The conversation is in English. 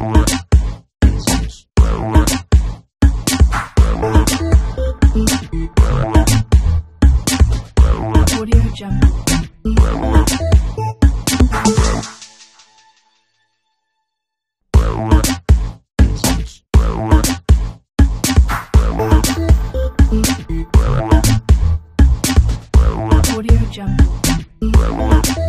Audio Jungle.